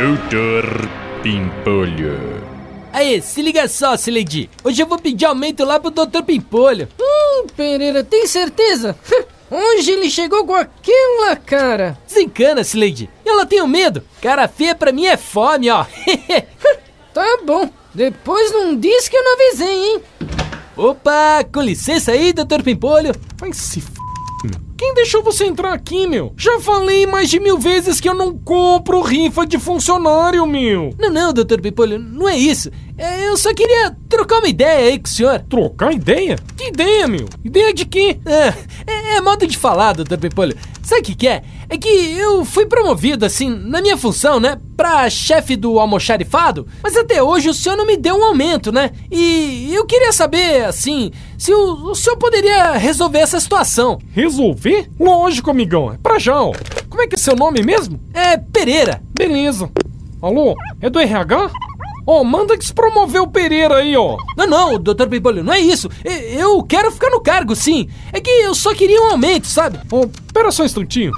Doutor Pimpolho. Aê, se liga só, Cileidi. Hoje eu vou pedir aumento lá pro Doutor Pimpolho. Pereira, tem certeza? Hoje ele chegou com aquela cara. Desencana, Cileidi. Ela tem um medo. Cara feia pra mim é fome, ó. Tá bom. Depois não diz que eu não avisei, hein? Opa, com licença aí, Doutor Pimpolho. Vai se f... Quem deixou você entrar aqui, meu? Já falei mais de 1000 vezes que eu não compro rifa de funcionário, meu. Não, Doutor Pimpolho, não é isso. Eu só queria trocar uma ideia aí com o senhor. Trocar ideia? Que ideia, meu? Ideia de quê? É modo de falar, Doutor Pimpolho. Sabe o que é? É que eu fui promovido, assim, na minha função, né? Pra chefe do almoxarifado. Mas até hoje o senhor não me deu um aumento, né? E eu queria saber, assim, se o senhor poderia resolver essa situação. Resolver? Lógico, amigão. É pra já, ó. Como é que é seu nome mesmo? É Pereira. Beleza. Alô? É do RH? Ó, manda que se promoveu o Pereira aí, ó. Não, Doutor Pimpolho, não é isso. Eu quero ficar no cargo, sim. É que eu só queria um aumento, sabe? Ó, pera só um instantinho.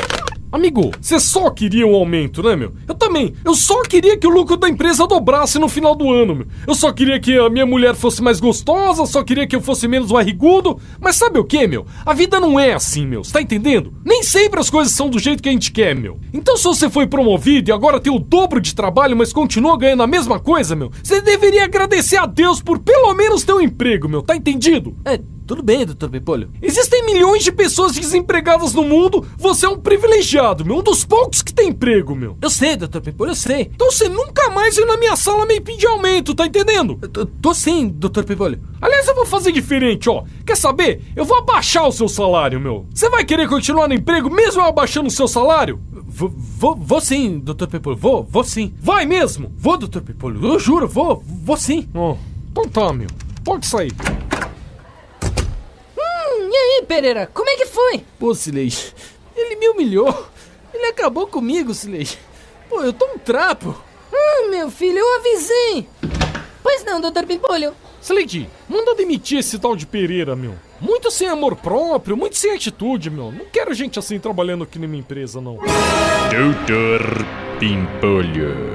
Amigo, você só queria um aumento, né, meu? Eu também. Eu só queria que o lucro da empresa dobrasse no final do ano, meu. Eu só queria que a minha mulher fosse mais gostosa, só queria que eu fosse menos barrigudo. Mas sabe o que, meu? A vida não é assim, meu. Você tá entendendo? Nem sempre as coisas são do jeito que a gente quer, meu. Então se você foi promovido e agora tem o dobro de trabalho, mas continua ganhando a mesma coisa, meu, você deveria agradecer a Deus por pelo menos ter um emprego, meu. Tá entendido? É... Tudo bem, Doutor Pimpolho. Existem milhões de pessoas desempregadas no mundo. Você é um privilegiado, meu. Um dos poucos que tem emprego, meu. Eu sei, Doutor Pimpolho, eu sei. Então você nunca mais vem na minha sala me pedir aumento, tá entendendo? Eu tô sim, Doutor Pimpolho. Aliás, eu vou fazer diferente, ó. Quer saber? Eu vou abaixar o seu salário, meu. Você vai querer continuar no emprego mesmo eu abaixando o seu salário? Vou sim, Doutor Pimpolho. Vou sim. Vai mesmo? Vou, Doutor Pimpolho. Eu juro, vou sim. Oh, então tá, meu. Pode sair. E aí, Pereira, como é que foi? Pô, Cileidi, ele me humilhou. Ele acabou comigo, Cileidi. Pô, eu tô um trapo. Meu filho, eu avisei. Pois não, Doutor Pimpolho. Cileidi, manda demitir esse tal de Pereira, meu. Muito sem amor próprio, muito sem atitude, meu. Não quero gente assim trabalhando aqui na minha empresa, não. Doutor Pimpolho.